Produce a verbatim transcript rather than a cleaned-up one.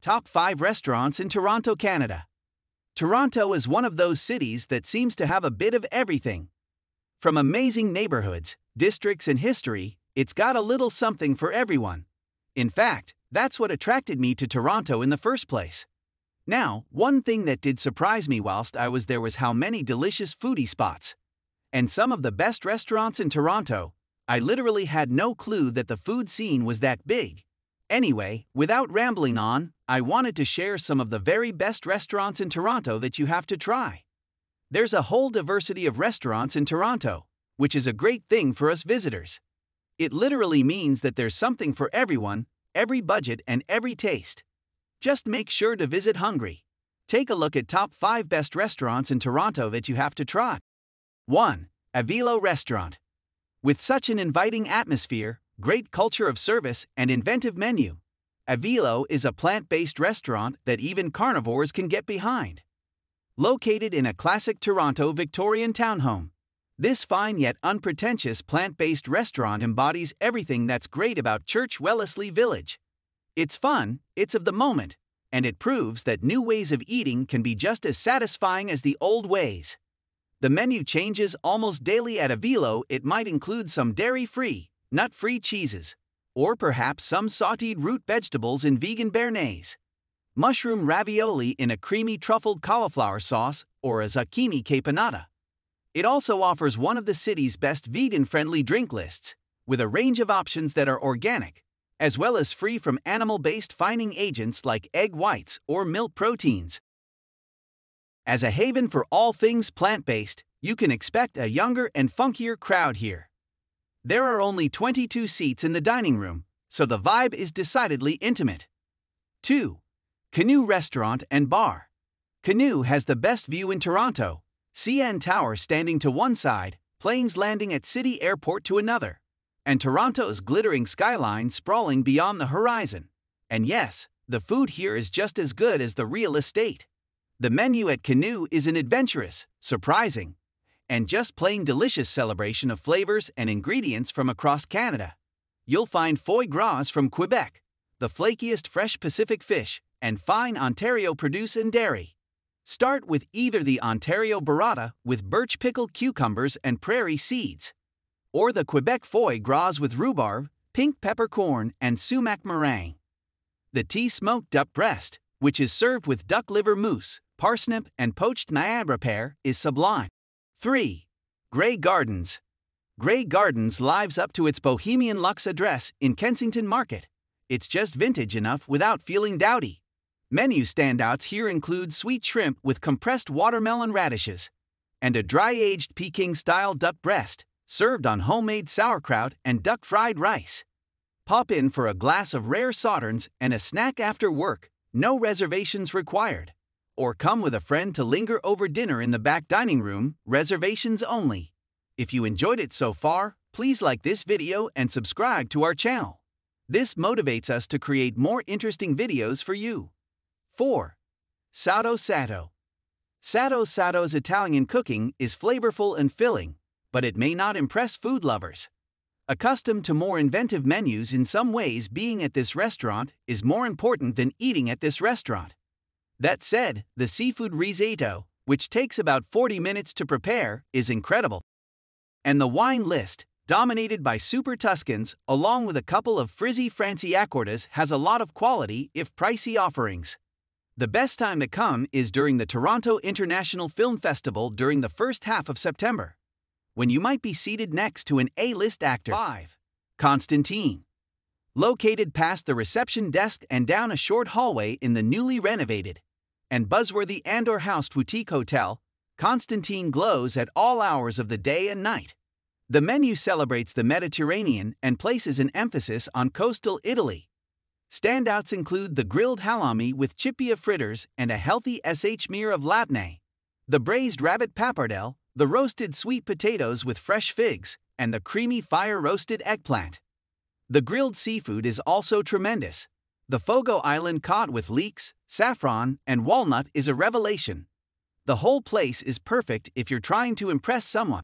Top five Restaurants in Toronto, Canada. Toronto is one of those cities that seems to have a bit of everything. From amazing neighborhoods, districts, and history, it's got a little something for everyone. In fact, that's what attracted me to Toronto in the first place. Now, one thing that did surprise me whilst I was there was how many delicious foodie spots. And some of the best restaurants in Toronto. I literally had no clue that the food scene was that big. Anyway, without rambling on, I wanted to share some of the very best restaurants in Toronto that you have to try. There's a whole diversity of restaurants in Toronto, which is a great thing for us visitors. It literally means that there's something for everyone, every budget and every taste. Just make sure to visit hungry. Take a look at top five best restaurants in Toronto that you have to try. one. Avelo Restaurant. With such an inviting atmosphere, great culture of service, and inventive menu, Avelo is a plant-based restaurant that even carnivores can get behind. Located in a classic Toronto Victorian townhome, this fine yet unpretentious plant-based restaurant embodies everything that's great about Church Wellesley Village. It's fun, it's of the moment, and it proves that new ways of eating can be just as satisfying as the old ways. The menu changes almost daily at Avelo. It might include some dairy-free, nut-free cheeses, or perhaps some sautéed root vegetables in vegan béarnaise, mushroom ravioli in a creamy truffled cauliflower sauce, or a zucchini caponata. It also offers one of the city's best vegan-friendly drink lists, with a range of options that are organic, as well as free from animal-based fining agents like egg whites or milk proteins. As a haven for all things plant-based, you can expect a younger and funkier crowd here. There are only twenty-two seats in the dining room, so the vibe is decidedly intimate. two. Canoe Restaurant and Bar. Canoe has the best view in Toronto, C N Tower standing to one side, planes landing at City Airport to another, and Toronto's glittering skyline sprawling beyond the horizon. And yes, the food here is just as good as the real estate. The menu at Canoe is an adventurous, surprising, and just plain delicious celebration of flavors and ingredients from across Canada. You'll find foie gras from Quebec, the flakiest fresh Pacific fish, and fine Ontario produce and dairy. Start with either the Ontario burrata with birch pickle cucumbers and prairie seeds, or the Quebec foie gras with rhubarb, pink peppercorn, and sumac meringue. The tea-smoked duck breast, which is served with duck liver mousse, parsnip, and poached Niagara pear, is sublime. three. Grey Gardens. Grey Gardens lives up to its bohemian luxe address in Kensington Market. It's just vintage enough without feeling dowdy. Menu standouts here include sweet shrimp with compressed watermelon radishes and a dry-aged Peking-style duck breast served on homemade sauerkraut and duck-fried rice. Pop in for a glass of rare sauternes and a snack after work, no reservations required. Or come with a friend to linger over dinner in the back dining room, reservations only. If you enjoyed it so far, please like this video and subscribe to our channel. This motivates us to create more interesting videos for you. four. Sotto Sotto. Sotto Sotto's Italian cooking is flavorful and filling, but it may not impress food lovers. Accustomed to more inventive menus in some ways, being at this restaurant is more important than eating at this restaurant. That said, the seafood risotto, which takes about forty minutes to prepare, is incredible. And the wine list, dominated by Super Tuscans, along with a couple of frizzy Franciacortas, has a lot of quality, if pricey, offerings. The best time to come is during the Toronto International Film Festival during the first half of September, when you might be seated next to an A-list actor. five. Constantine. Located past the reception desk and down a short hallway in the newly renovated and buzzworthy Andor House Boutique Hotel, Constantine glows at all hours of the day and night. The menu celebrates the Mediterranean and places an emphasis on coastal Italy. Standouts include the grilled halloumi with chippia fritters and a healthy shmir of labneh, the braised rabbit pappardelle, the roasted sweet potatoes with fresh figs, and the creamy fire-roasted eggplant. The grilled seafood is also tremendous. The Fogo Island cod with leeks, saffron, and walnut is a revelation. The whole place is perfect if you're trying to impress someone.